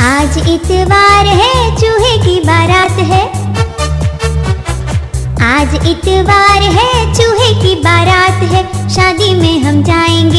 आज इतवार है चूहे की बारात है, शादी में हम जाएंगे